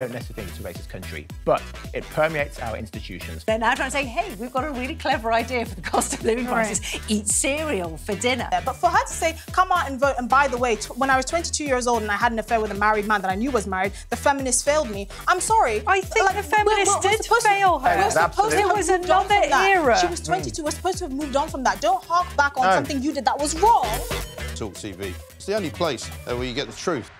don't necessarily think it's a racist country, but it permeates our institutions. They're now trying to say, hey, we've got a really clever idea for the cost of living crisis. Right. Eat cereal for dinner. But for her to say, come out and vote, and by the way, when I was 22 years old and I had an affair with a married man that I knew was married, the feminists failed me. I'm sorry. I think like, the feminists did fail her. It was another era. She was 22. We're supposed to have moved on from that. Don't hark back on something you did that was wrong. Talk TV. It's the only place where you get the truth.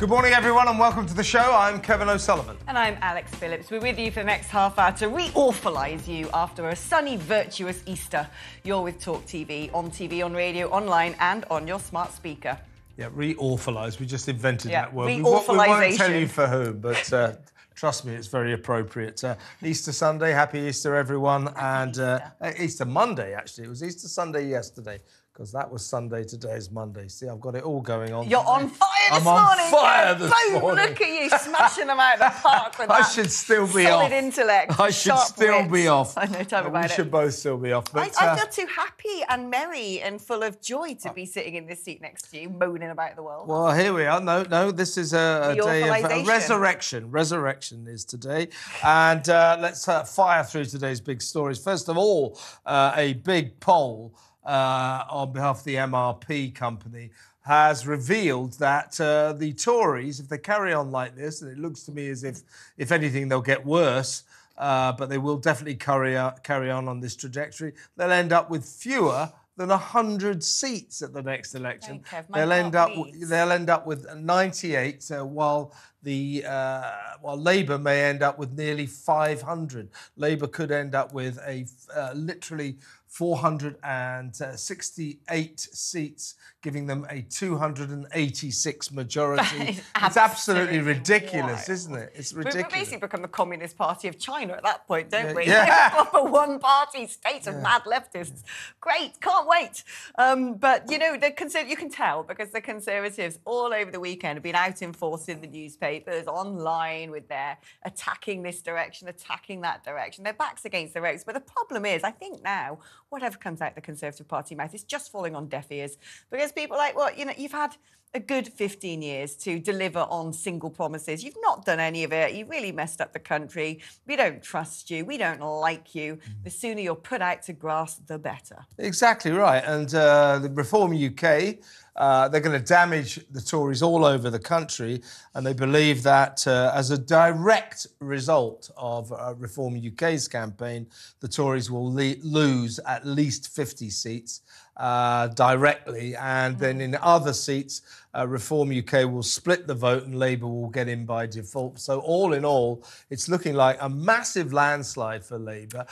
Good morning, everyone, and welcome to the show. I'm Kevin O'Sullivan. And I'm Alex Phillips. We're with you for the next half hour to re-awfulise you after a sunny, virtuous Easter. You're with Talk TV, on radio, online, and on your smart speaker. Yeah, re-awfulise. We just invented that word. We won't tell you for who, but trust me, it's very appropriate. Easter Sunday, happy Easter, everyone. Easter Monday, actually. It was Easter Sunday yesterday. Because that was Sunday, today is Monday. See, I've got it all going on. You're on fire this morning! I'm on fire this morning! Look at you, smashing them out of the park with that. I should still be solid off. Solid intellect. I should still be off. I know, tell me about it. We should both still be off. But, I feel too happy and merry and full of joy to be sitting in this seat next to you, moaning about the world. Well, here we are. No, this is a day of resurrection. Resurrection is today. And let's fire through today's big stories. First of all, a big poll on behalf of the MRP company, has revealed that the Tories, if they carry on like this, and it looks to me as if anything, they'll get worse, but they will definitely carry on this trajectory, they'll end up with fewer than 100 seats at the next election. They'll end up with 98, while the Labour may end up with nearly 500. Labour could end up with a literally 468 seats, giving them a 286 majority. It's absolutely ridiculous, isn't it? It's ridiculous. We basically become the Communist Party of China at that point, don't we? Yeah. A one-party state of mad leftists. Great, can't wait. But, you know, you can tell, because the Conservatives all over the weekend have been out in force in the newspapers, online, with their attacking this direction, attacking that direction. Their backs against the ropes. But the problem is, I think now, whatever comes out the Conservative Party mouth is just falling on deaf ears, because people are like, well, you know, you've had a good 15 years to deliver on single promises. You've not done any of it. You really messed up the country. We don't trust you. We don't like you. The sooner you're put out to grass, the better. Exactly right. And the Reform UK, they're going to damage the Tories all over the country, and they believe that as a direct result of Reform UK's campaign, the Tories will lose at least 50 seats directly, and then in other seats, Reform UK will split the vote and Labour will get in by default. So all in all, it's looking like a massive landslide for Labour.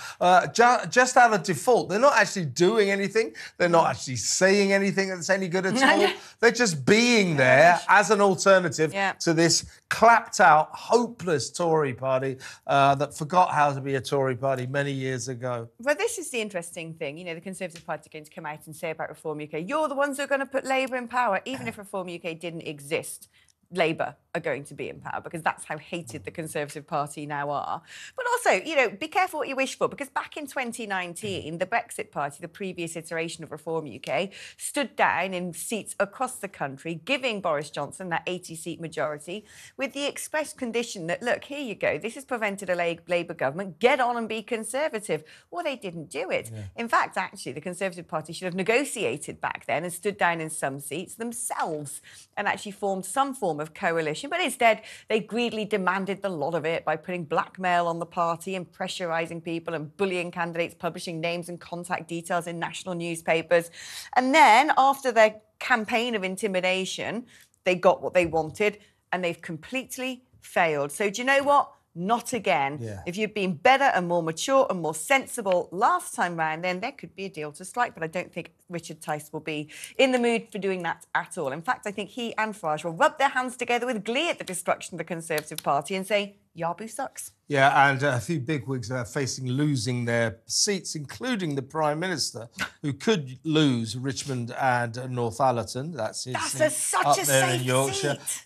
Just out of default, they're not actually doing anything. They're not actually saying anything that's any good at all. They're just being there as an alternative to this clapped-out, hopeless Tory party that forgot how to be a Tory party many years ago. Well, this is the interesting thing. You know, the Conservative Party is going to come out and say about Reform UK, you're the ones who are going to put Labour in power, even if Reform UK didn't exist. Labour are going to be in power, because that's how hated the Conservative Party now are. But also, you know, be careful what you wish for, because back in 2019, the Brexit Party, the previous iteration of Reform UK, stood down in seats across the country, giving Boris Johnson that 80-seat majority, with the express condition that, look, here you go, this has prevented a Labour government, get on and be Conservative. Well, they didn't do it. Yeah. In fact, actually, the Conservative Party should have negotiated back then and stood down in some seats themselves and actually formed some form of coalition, but instead they greedily demanded the lot of it by putting blackmail on the party and pressurising people and bullying candidates, publishing names and contact details in national newspapers. And then, after their campaign of intimidation, they got what they wanted, and they've completely failed. So do you know what? Not again. Yeah. If you'd been better and more mature and more sensible last time round, then there could be a deal to strike. But I don't think Richard Tice will be in the mood for doing that at all. In fact, I think he and Farage will rub their hands together with glee at the destruction of the Conservative Party and say, Yabu sucks. Yeah, and a few bigwigs are facing losing their seats, including the Prime Minister, who could lose Richmond and Northallerton. That's his such a safe in Yorkshire. Seat.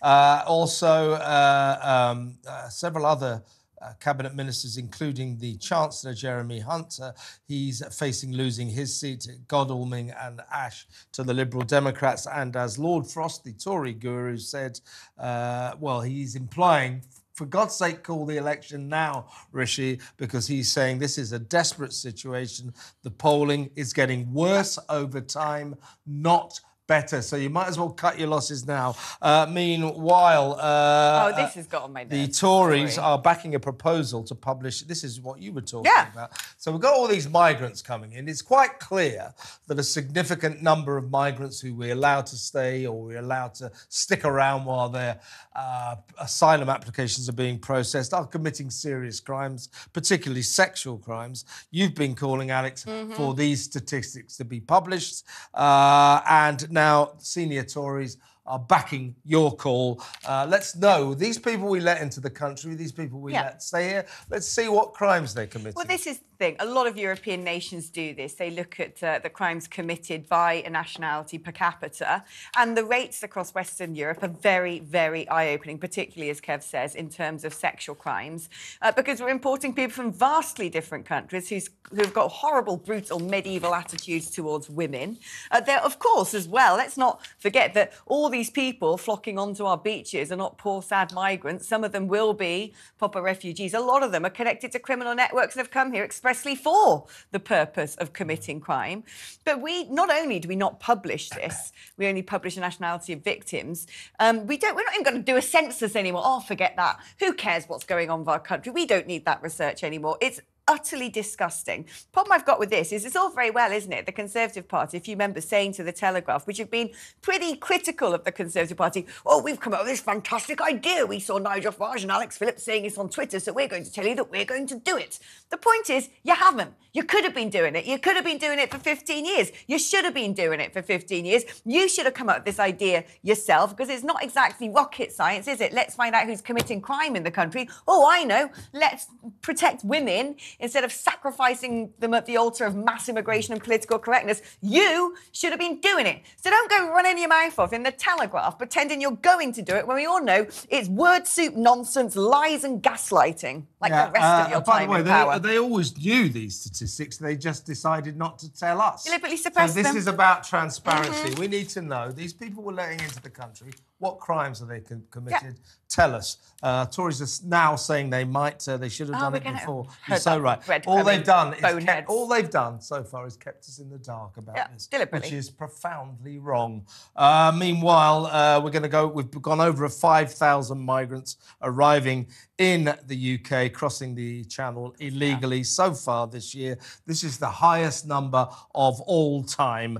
Several other cabinet ministers, including the Chancellor, Jeremy Hunt. He's facing losing his seat at Godalming and Ashe to the Liberal Democrats. And as Lord Frost, the Tory guru, said, well, he's implying, for God's sake, call the election now, Rishi, because he's saying this is a desperate situation. The polling is getting worse over time, not better. So you might as well cut your losses now. Meanwhile, this has got on my nerves. The Tories are backing a proposal to publish. This is what you were talking about. So we've got all these migrants coming in. It's quite clear that a significant number of migrants who we allow to stay or we allow to stick around while their asylum applications are being processed are committing serious crimes, particularly sexual crimes. You've been calling, Alex, for these statistics to be published, and now. Now, senior Tories are backing your call. Let's know these people we let into the country, these people we let stay here. Let's see what crimes they committed. Well, this is the thing. A lot of European nations do this. They look at the crimes committed by a nationality per capita, and the rates across Western Europe are very, very eye-opening, particularly, as Kev says, in terms of sexual crimes, because we're importing people from vastly different countries who've got horrible, brutal, medieval attitudes towards women. They're, of course, as well, let's not forget that all these people flocking onto our beaches are not poor, sad migrants. Some of them will be proper refugees. A lot of them are connected to criminal networks and have come here expressly for the purpose of committing crime. But we, not only do we not publish this, we only publish the nationality of victims. We're not even going to do a census anymore. Oh, forget that. Who cares what's going on with our country? We don't need that research anymore. It's utterly disgusting. Problem I've got with this is it's all very well, isn't it? The Conservative Party, a few members saying to The Telegraph, which have been pretty critical of the Conservative Party, oh, we've come up with this fantastic idea. We saw Nigel Farage and Alex Phillips saying this on Twitter, so we're going to tell you that we're going to do it. The point is, you haven't. You could have been doing it. You could have been doing it for 15 years. You should have been doing it for 15 years. You should have come up with this idea yourself, because it's not exactly rocket science, is it? Let's find out who's committing crime in the country. Oh, I know. Let's protect women instead of sacrificing them at the altar of mass immigration and political correctness. You should have been doing it. So don't go running your mouth off in The Telegraph pretending you're going to do it when we all know it's word soup, nonsense, lies and gaslighting, like the rest of your time in power. By the way, they always knew these statistics. They just decided not to tell us. Deliberately suppressed them. So this is about transparency. We need to know these people we're letting into the country. What crimes are they committed? Yeah. Tell us. Tories are now saying they might. They should have done it before. You're so right. All they've done so far is kept us in the dark about this, deliberately, which is profoundly wrong. Meanwhile, we're going to go. We've gone over 5,000 migrants arriving in the UK, crossing the Channel illegally so far this year. This is the highest number of all time.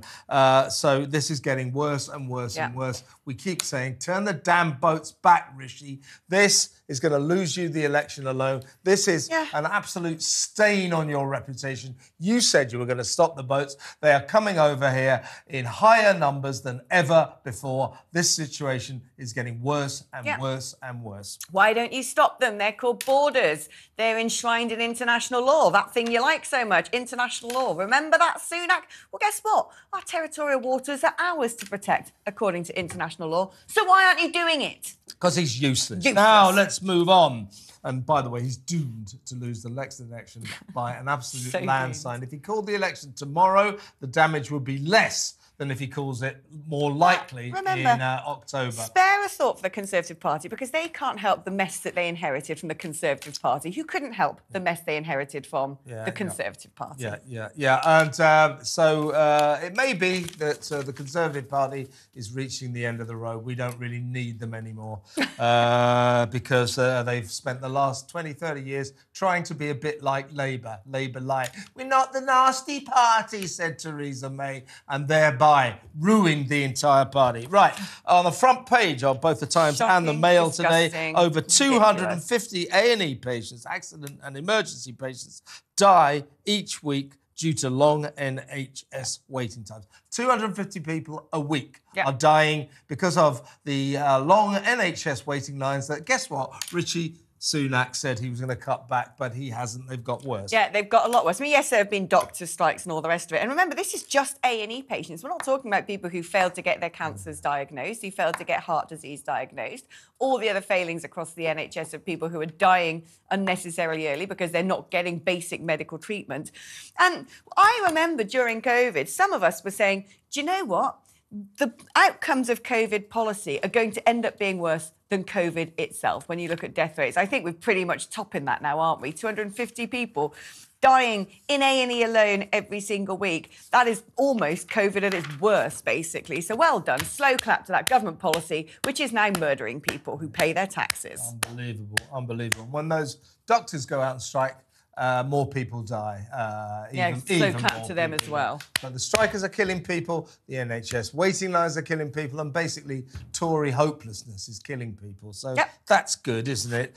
So this is getting worse and worse and worse. We keep saying, turn the damn boats back, Rishi. This is going to lose you the election alone. This is an absolute stain on your reputation. You said you were going to stop the boats. They are coming over here in higher numbers than ever before. This situation is getting worse and worse and worse. Why don't you stop them? They're called borders. They're enshrined in international law, that thing you like so much, international law. Remember that, Sunak? Well, guess what? Our territorial waters are ours to protect, according to international law. So why aren't you doing it? Because he's useless. Now let's move on. And by the way, he's doomed to lose the next election by an absolute landslide. If he called the election tomorrow, the damage would be less than if he calls it more likely in October. Spare a thought for the Conservative Party, because they can't help the mess that they inherited from the Conservative Party. Who couldn't help the mess they inherited from the Conservative Party? And it may be that the Conservative Party is reaching the end of the road. We don't really need them anymore because they've spent the last 20, 30 years trying to be a bit like Labour, Labour-like. We're not the nasty party, said Theresa May, and thereby ruined the entire party. Right, on the front page of both the Times and the Mail today, over 250 A&E patients, accident and emergency patients, die each week due to long NHS waiting times. 250 people a week are dying because of the long NHS waiting lines that, guess what, Richie, Sunak said he was going to cut back, but he hasn't. They've got worse. Yeah, they've got a lot worse. I mean, yes, there have been doctor strikes and all the rest of it. And remember, this is just A&E patients. We're not talking about people who failed to get their cancers diagnosed, who failed to get heart disease diagnosed, all the other failings across the NHS of people who are dying unnecessarily early because they're not getting basic medical treatment. And I remember during COVID, some of us were saying, do you know what? The outcomes of COVID policy are going to end up being worse than COVID itself when you look at death rates. I think we're pretty much topping that now, aren't we? 250 people dying in A&E alone every single week. That is almost COVID at its worst, basically. So well done. Slow clap to that government policy, which is now murdering people who pay their taxes. Unbelievable, unbelievable. When those doctors go out and strike, more people die. Even clap more to them as well. But the strikers are killing people, the NHS waiting lines are killing people, and basically Tory hopelessness is killing people. So that's good, isn't it?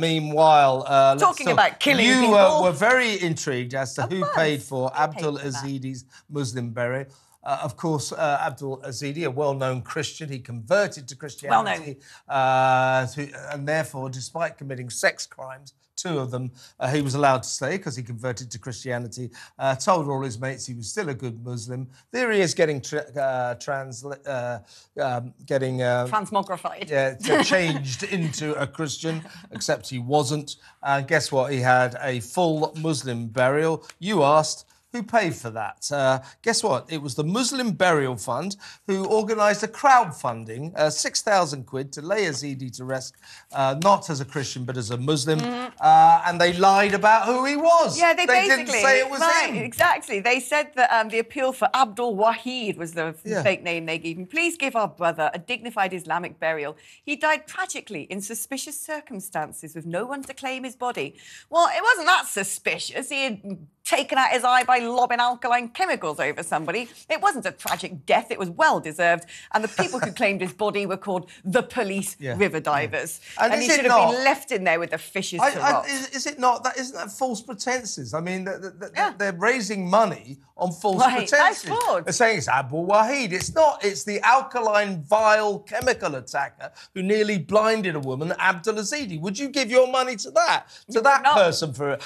Meanwhile, talking about killing people. You were very intrigued as to who paid for Abdul Azidi's Muslim burial. Of course, Abdul Ezedi, a well-known Christian, he converted to Christianity, and therefore, despite committing sex crimes, two of them, he was allowed to stay because he converted to Christianity, told all his mates he was still a good Muslim. There he is getting transmogrified. Yeah, changed into a Christian, except he wasn't. And guess what? He had a full Muslim burial. You asked, who paid for that? Guess what? It was the Muslim Burial Fund who organised a crowdfunding, 6,000 quid to lay Ezedi to rest, not as a Christian but as a Muslim, and they lied about who he was. Yeah, they didn't say it was him. Exactly. They said that the appeal for Abdul Wahid was the fake name they gave him. Please give our brother a dignified Islamic burial. He died tragically in suspicious circumstances with no one to claim his body. Well, it wasn't that suspicious. He had taken out his eye by lobbing alkaline chemicals over somebody. It wasn't a tragic death. It was well-deserved. And the people who claimed his body were called the police river divers. Yeah. And he should have been left in there with the fishes to rot. Is it not? Isn't that false pretences? I mean, they're raising money on false pretenses. That's fraud. They're saying it's Abdul Wahid. It's not. It's the alkaline vile chemical attacker who nearly blinded a woman, Abdul Ezedi. Would you give your money to that? To that person for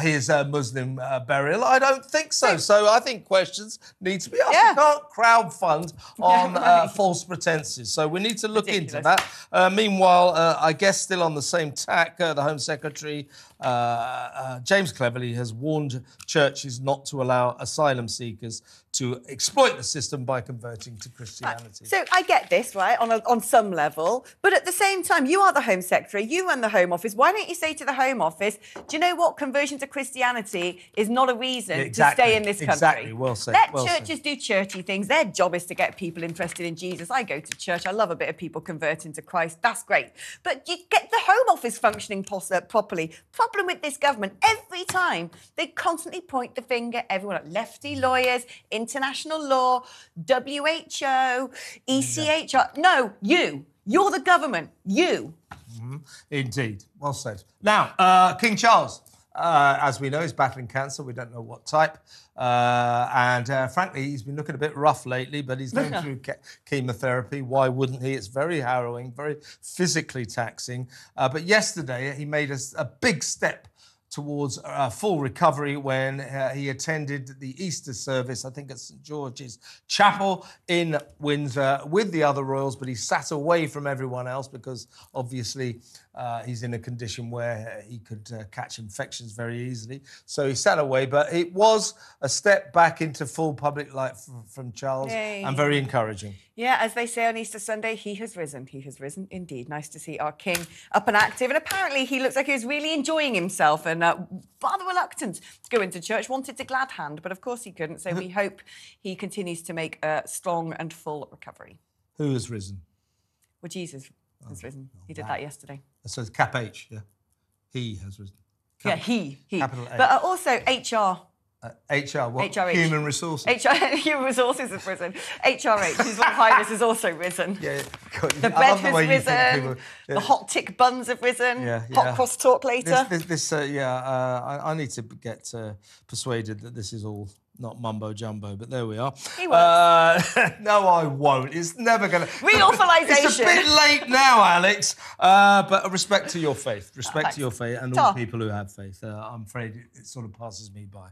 his Muslim burial? I don't think so. So I think questions need to be asked. Yeah. You can't crowdfund on false pretences. So we need to look into that. Meanwhile, I guess still on the same tack, the Home Secretary, James Cleverly, has warned churches not to allow asylum seekers to exploit the system by converting to Christianity. So I get this, right, on some level. But at the same time, you are the Home Secretary. You run the Home Office. Why don't you say to the Home Office, do you know what? Conversion to Christianity is not a reason to stay in this country. Exactly, well said. Let churches do churchy things. Their job is to get people interested in Jesus. I go to church. I love a bit of people converting to Christ. That's great. But you get the Home Office functioning properly. Problem with this government, every time, they constantly point the finger at everyone, at lefty lawyers, international law, WHO, ECHR. No, you. You're the government. You. Indeed. Well said. Now, King Charles, as we know, is battling cancer. We don't know what type. And frankly, he's been looking a bit rough lately, but he's going through chemotherapy. Why wouldn't he? It's very harrowing, very physically taxing. But yesterday, he made a big step towards full recovery when he attended the Easter service, I think at St George's Chapel in Windsor with the other royals, but he sat away from everyone else because obviously he's in a condition where he could catch infections very easily. So he sat away, but it was a step back into full public life from Charles and very encouraging. Yeah, as they say on Easter Sunday, he has risen. He has risen indeed. Nice to see our king up and active. And apparently he looks like he was really enjoying himself and rather reluctant to go into church, wanted to glad hand, but of course he couldn't. So we hope he continues to make a strong and full recovery. Who has risen? Well, Jesus has risen. He did that yesterday. So it's cap H, yeah. He has risen. Cap, yeah, he. Capital H. But also HR. HRH. Human resources. Human resources has risen. HRH, His Royal Highness, has also risen. Yeah, God, the bed has risen. The hot tick buns have risen. Hot cross talk later. I need to get persuaded that this is all not mumbo jumbo, but there we are. He won't. No, I won't. It's never going to... Reauthorisation. It's a bit late now, Alex. But respect to your faith. Respect to your faith and all people who have faith. I'm afraid it sort of passes me by.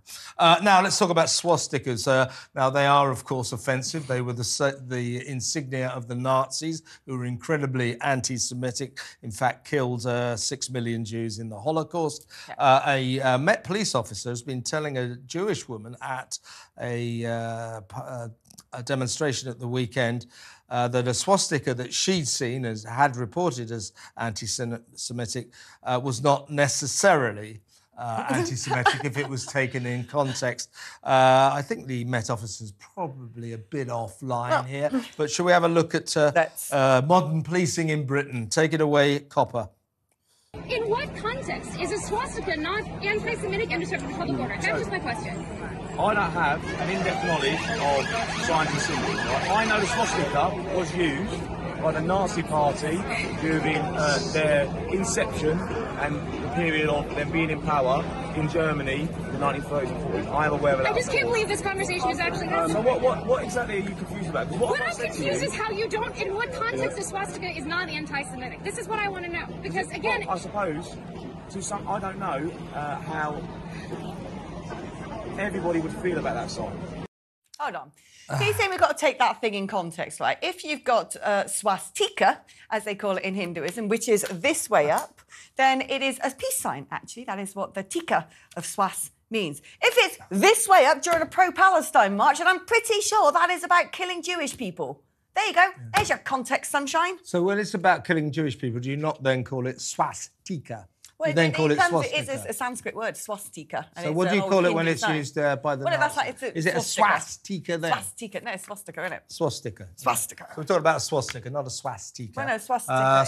Now, let's talk about swastikas. Now, they are, of course, offensive. They were the insignia of the Nazis, who were incredibly anti-Semitic, in fact, killed 6 million Jews in the Holocaust. Yeah. A Met police officer has been telling a Jewish woman at a demonstration at the weekend that a swastika that she'd seen as had reported as anti-Semitic was not necessarily anti-Semitic if it was taken in context. I think the Met officer's probably a bit offline here, but shall we have a look at modern policing in Britain? Take it away, Copper. In what context is a swastika not anti-Semitic and disruptive public order? That was my question. I don't have an in-depth knowledge of scientific symbols. I know the swastika was used by the Nazi Party during their inception and the period of them being in power in Germany in the 1930s and 40s. I am aware of that. I just can't believe this conversation is actually happening. So what exactly are you confused about? What I'm confused is how you don't, in what context the swastika is not anti-Semitic. This is what I want to know. Because, again... Well, I suppose, to some, I don't know how... everybody would feel about that song. Hold on. So you're saying we've got to take that thing in context, right? If you've got swastika, as they call it in Hinduism, which is this way up, then it is a peace sign, actually. That is what the tika of swastika means. If it's this way up during a pro-Palestine march, and I'm pretty sure that is about killing Jewish people. There you go. Yeah. There's your context, sunshine. So when it's about killing Jewish people, do you not then call it swastika? Well, you then call it swastika. It is a Sanskrit word, swastika. And so what do you call it when it's used by the Nazis? That's like, is it a swastika then? Swastika. No, it's swastika, isn't it? Swastika. Swastika. So we're talking about a swastika, not a swastika. Well, no, swastika.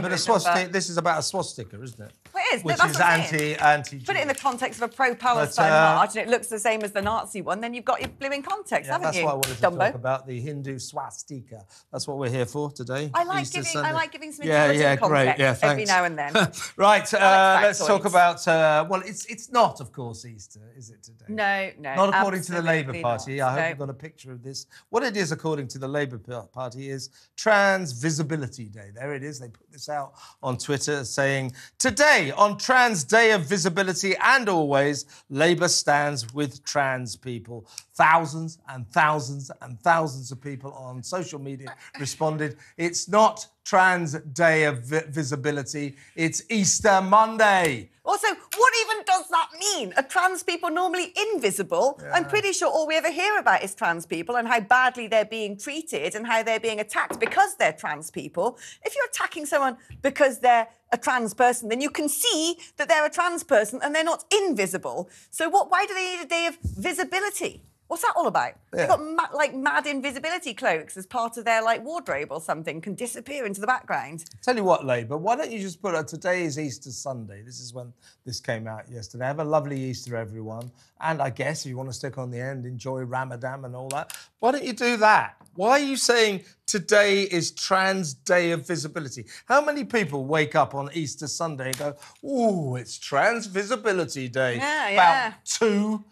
But a swastika, this is about a swastika, isn't it? Well, it is. Which is anti-Jewish. Put it in the context of a pro-Palestine march and it looks the same as the Nazi one, then you've got your blooming context, haven't you, Dumbo? That's why I wanted to talk about the Hindu swastika. That's what we're here for today. I like giving some interpretive context every now and then. Right. Let's talk about, well, it's not, of course, Easter, is it, today? No, no. Not according to the Labour Party. I hope you've got a picture of this. What it is, according to the Labour Party, is Trans Visibility Day. There it is. They put this out on Twitter saying, today, on Trans Day of Visibility and always, Labour stands with trans people. Thousands and thousands and thousands of people on social media responded, it's not Trans Day of Visibility. It's Easter Monday. Also, what even does that mean? Are trans people normally invisible? Yeah. I'm pretty sure all we ever hear about is trans people and how badly they're being treated and how they're being attacked because they're trans people. If you're attacking someone because they're a trans person, then you can see that they're a trans person and they're not invisible. So why do they need a day of visibility? What's that all about? Yeah. They've got mad invisibility cloaks as part of their wardrobe or something, can disappear into the background. Tell you what, Labour, why don't you just put out today is Easter Sunday. This is when this came out yesterday. Have a lovely Easter, everyone. And I guess if you want to stick on the end, enjoy Ramadan and all that. Why don't you do that? Why are you saying today is Trans Day of Visibility? How many people wake up on Easter Sunday and go, ooh, it's Trans Visibility Day? Yeah, yeah. About two.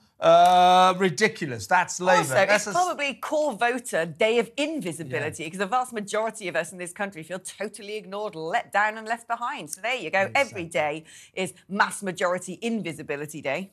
Ridiculous. That's Labour. Also, it's probably core voter day of invisibility because the vast majority of us in this country feel totally ignored, let down and left behind. So there you go. Exactly. Every day is mass majority invisibility day.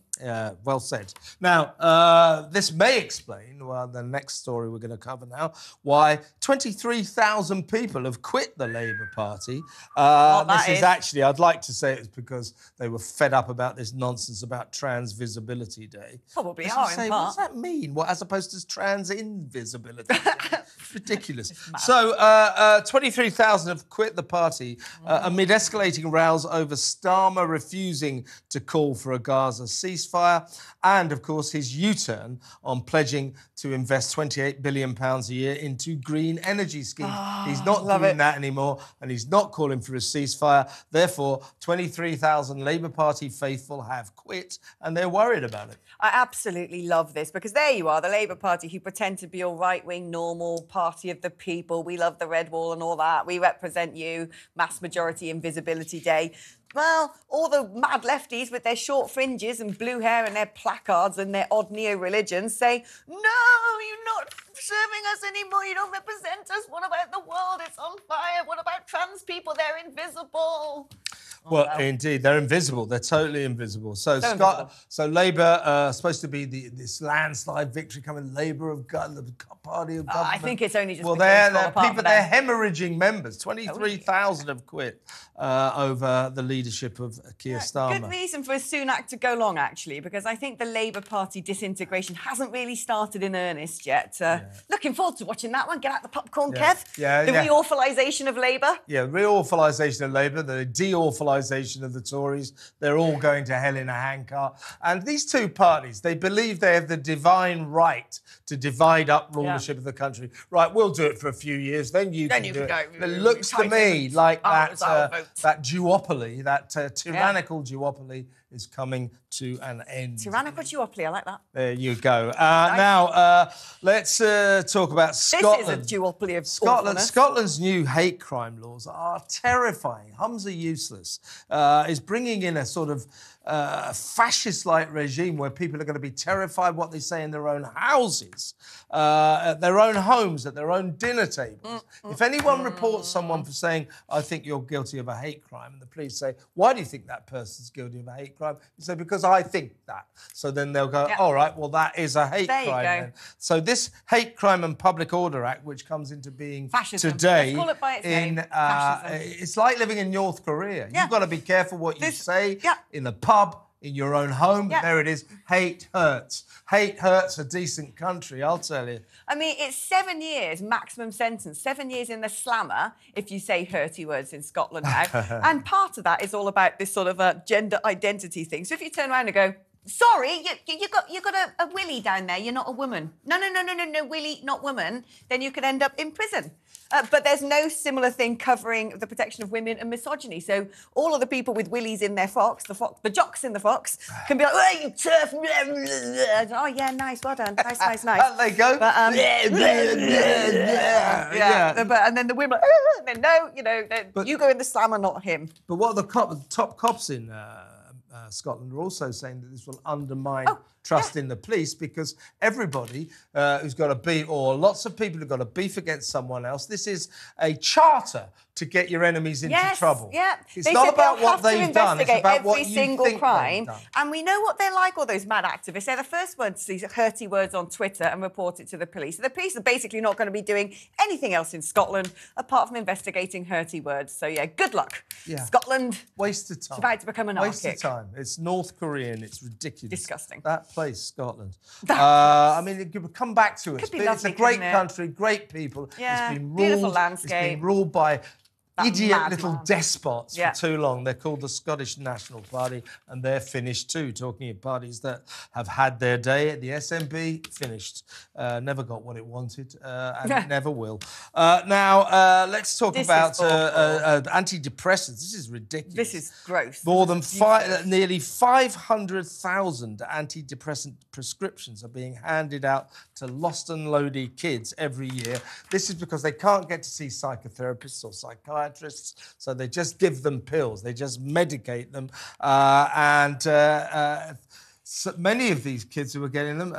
Well said. Now, this may explain, well, the next story we're going to cover now, why 23,000 people have quit the Labour Party. This is actually, I'd like to say it's because they were fed up about this nonsense about Trans Visibility Day. Probably are, in part. What does that mean? What, as opposed to Trans Invisibility Day? Ridiculous. So, 23,000 have quit the party amid escalating rows over Starmer refusing to call for a Gaza ceasefire and, of course, his U-turn on pledging to invest £28 billion a year into green energy schemes. Oh, he's not doing that anymore and he's not calling for a ceasefire. Therefore, 23,000 Labour Party faithful have quit and they're worried about it. I absolutely love this because there you are, the Labour Party who pretend to be all right-wing, normal, party of the people, we love the red wall and all that, we represent you, mass majority invisibility day. Well, all the mad lefties with their short fringes and blue hair and their placards and their odd neo-religions say, no, you're not serving us anymore, you don't represent us, what about the world, it's on fire, what about trans people, they're invisible. Well, oh, no. Indeed, they're invisible. They're totally invisible. So Labour supposed to be this landslide victory coming. Labour of God, the party of government. I think it's only just. Well, they're hemorrhaging members. 23,000 have quit over the leadership of Keir Starmer. Good reason for a Sunak to go long, actually, because I think the Labour Party disintegration hasn't really started in earnest yet. Looking forward to watching that one. Get out the popcorn, Kev. The reawfalisation of Labour. Yeah, reawfalisation of Labour. The deawfalisation of the Tories. They're all going to hell in a handcart. And these two parties, they believe they have the divine right to divide up rulership of the country. Right, we'll do it for a few years, then you can do it. But it looks to me like that duopoly, that tyrannical duopoly is coming to an end. Tyrannical duopoly, I like that. There you go. Nice. Now, let's talk about Scotland. This is a duopoly of Scotland. Scotland's new hate crime laws are terrifying. Humza useless. Is bringing in a sort of fascist-like regime where people are going to be terrified what they say in their own houses, at their own homes, at their own dinner tables. If anyone reports someone for saying, I think you're guilty of a hate crime, and the police say, why do you think that person's guilty of a hate crime? You say, because I think that. So then they'll go, all right, well, that is a hate crime then. So this Hate Crime and Public Order Act, which comes into being fascism. Today... Let's call it by its name. It's like living in North Korea. Yeah. You've got to be careful what you say in the pub, in your own home. Yep. There it is. Hate hurts. Hate hurts a decent country, I'll tell you. I mean, it's 7 years maximum sentence, 7 years in the slammer if you say hurty words in Scotland now. And part of that is all about this sort of gender identity thing. So if you turn around and go, sorry, you got a willy down there, you're not a woman. No, willy, not woman, then you could end up in prison. But there's no similar thing covering the protection of women and misogyny. So all of the people with willies in their fox, the jocks in the fox, can be like, oh, you turf. Oh, yeah, nice, well done. Nice. There they go. But, and then the women are like, then no, you know, but, you go in the slammer, not him. But what are the top cops in Scotland are also saying that this will undermine... trust in the police, because everybody who's got a beef, or lots of people who've got a beef against someone else, this is a charter to get your enemies into trouble. Yeah. It's not about what they've done, it's about what you think every single crime. And we know what they're like, all those mad activists. They're the first ones to see hurty words on Twitter and report it to the police. So the police are basically not going to be doing anything else in Scotland apart from investigating hurty words. So, yeah, good luck. Yeah. Scotland. Waste of time. It's about to become anarchic. Waste of time. It's North Korean. It's ridiculous. Disgusting. That place, Scotland. I mean, it could come back to us. It's a great country, great people. Yeah, it's been ruled, beautiful landscape. It's been ruled by idiot little despots for too long. They're called the Scottish National Party, and they're finished too. Talking of parties that have had their day, the SNP finished. Never got what it wanted, and it never will. Now, let's talk about antidepressants. This is ridiculous. This is gross. More than nearly 500,000 antidepressant prescriptions are being handed out to lost and loaded kids every year. This is because they can't get to see psychotherapists or psychiatrists. So they just give them pills. They just medicate them. So many of these kids who were getting them,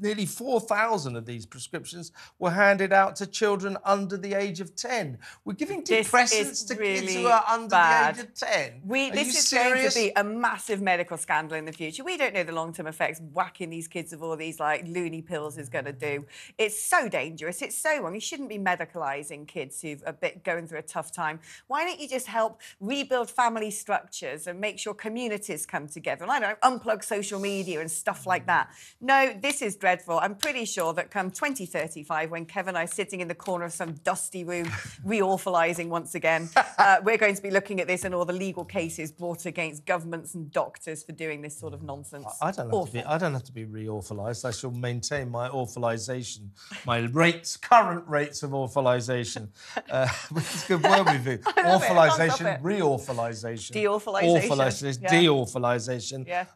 nearly 4,000 of these prescriptions were handed out to children under the age of 10. We're giving depressants to kids who are under the age of 10. This is going to be a massive medical scandal in the future. We don't know the long-term effects whacking these kids of all these, like, loony pills is going to do. It's so dangerous. It's so wrong. You shouldn't be medicalising kids who've going through a tough time. Why don't you just help rebuild family structures and make sure communities come together? And I don't know, unplug social media and stuff like that. No, this is dreadful. I'm pretty sure that come 2035, when Kev and I are sitting in the corner of some dusty room, reawfalising once again, we're going to be looking at this and all the legal cases brought against governments and doctors for doing this sort of nonsense. I don't have to be reawfalised. I shall maintain my awfalisation, my rates, current rates of awfalisation. It's a good word we've used. Awfalisation, reawfalisation, deawfalisation, deawfalisation.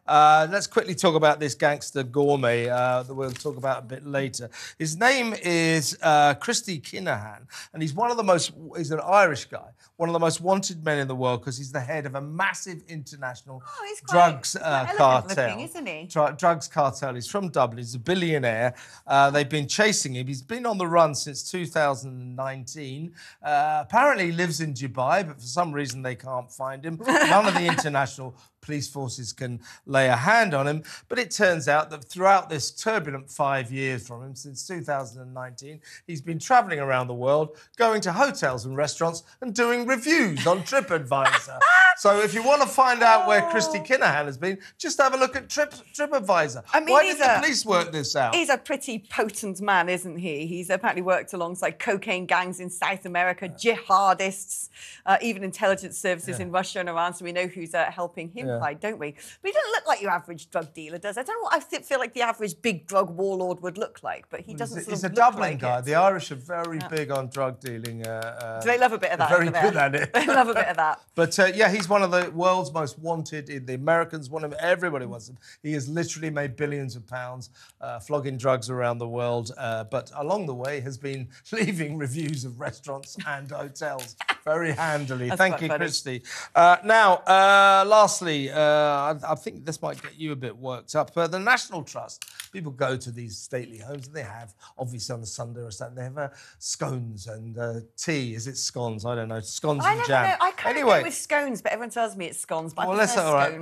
Let's quickly talk about this gangster gourmet. that we'll talk about a bit later. His name is Christy Kinahan, and he's an Irish guy, one of the most wanted men in the world because he's the head of a massive international drugs cartel. Looking, isn't he? Drugs cartel. He's from Dublin. He's a billionaire. They've been chasing him. He's been on the run since 2019. Apparently lives in Dubai, but for some reason they can't find him. None of the international police forces can lay a hand on him. But it turns out that throughout this turbulent 5 years from him, since 2019, he's been travelling around the world, going to hotels and restaurants and doing reviews on TripAdvisor. So if you want to find out where Christy Kinahan has been, just have a look at TripAdvisor. I mean, why did the police work this out? He's a pretty potent man, isn't he? He's apparently worked alongside cocaine gangs in South America, jihadists, even intelligence services in Russia and Iran, so we know who's helping him. Don't we? But he doesn't look like your average drug dealer, does he? I don't know what I feel like the average big drug warlord would look like, but he doesn't sort of look like it. He's a Dublin guy. The Irish are very big on drug dealing. Do they love a bit of that? Very good at it. They love a bit of that. But, yeah, he's one of the world's most wanted. The Americans want him. Everybody wants him. He has literally made billions of pounds flogging drugs around the world, but along the way has been leaving reviews of restaurants and hotels very handily. Thank you, Christy. Now, lastly, I think this might get you a bit worked up. The National Trust, people go to these stately homes and they have, obviously on a Sunday or Saturday, they have scones and tea. Is it scones? I don't know. Scones and jam. I don't know. I can't go with scones, but everyone tells me it's scones. But well, that's all right.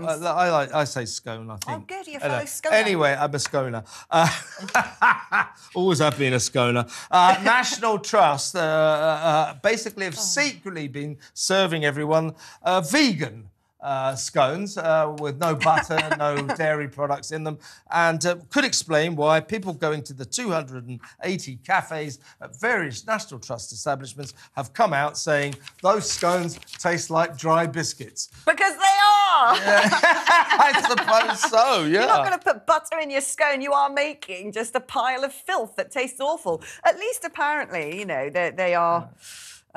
I say scone, I think. Oh, good. You're a fellow sconer. Anyway, I'm a sconer. Always have been a sconer. National Trust basically have secretly been serving everyone vegan scones with no butter, no dairy products in them, and could explain why people going to the 280 cafes at various National Trust establishments have come out saying those scones taste like dry biscuits. Because they are! Yeah. I suppose so, yeah. You're not going to put butter in your scone. You are making just a pile of filth that tastes awful. At least apparently, you know, they are...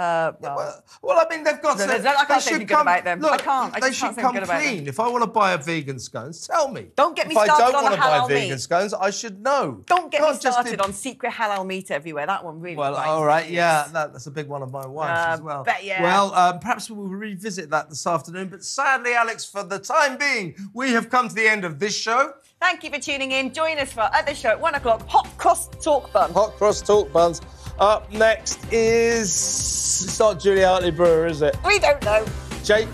well, I mean, they've got to... I can't say anything good about them. Look, I can't. I just can't say anything good about them. They should come clean. If I want to buy a vegan scones, tell me. Don't get me started on halal meat. If I don't want to buy vegan scones, I should know. Don't get me started on secret halal meat everywhere. That one really... Well, all right, yeah, that's a big one of my wife's as well. Bet, yeah. Well, perhaps we will revisit that this afternoon, but sadly, Alex, for the time being, we have come to the end of this show. Thank you for tuning in. Join us for our other show at 1 o'clock, Hot Cross Talk Buns. Hot Cross Talk Buns. Up next is... It's not Julie Hartley Brewer, is it? We don't know. Let's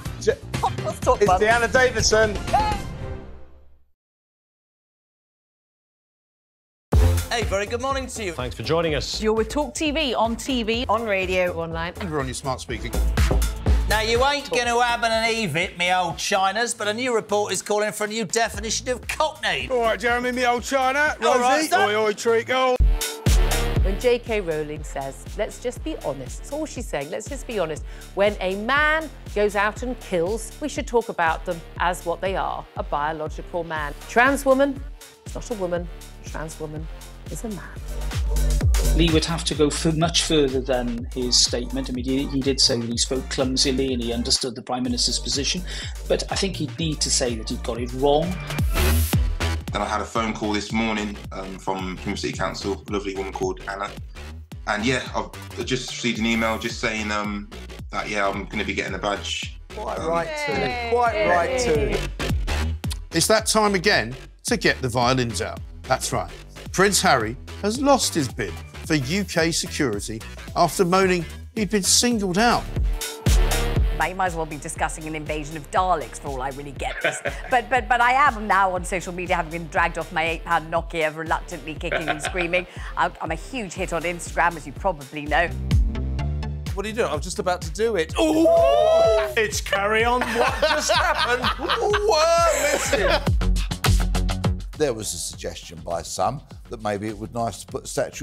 talk about it. It's Deanna Davidson. Hey, very good morning to you. Thanks for joining us. You're with Talk TV, on TV, on radio, online. And we're on your smart speaker. Now, you ain't going to have an eve it, me old Chinas, but a new report is calling for a new definition of cockney. All right, Jeremy, me old China. Rosie. All right, oi, oi, treacle. When JK Rowling says, let's just be honest, that's all she's saying, let's just be honest. When a man goes out and kills, we should talk about them as what they are, a biological man. Trans woman is not a woman, trans woman is a man. Lee would have to go much further than his statement. I mean, he did say that he spoke clumsily and he understood the Prime Minister's position, but I think he'd need to say that he'd got it wrong. Then I had a phone call this morning from Plymouth City Council, a lovely woman called Anna. And yeah, I've just received an email just saying that, yeah, I'm going to be getting a badge. Quite right too. Quite right too. It's that time again to get the violins out. That's right. Prince Harry has lost his bid for UK security after moaning he'd been singled out. You might as well be discussing an invasion of Daleks for all I really get this. but I am now on social media, having been dragged off my £8 Nokia, reluctantly kicking and screaming. I'm a huge hit on Instagram, as you probably know. What are you doing? I'm just about to do it. Ooh! It's carry on. What just happened? Listen. There was a suggestion by some that maybe it would be nice to put a statue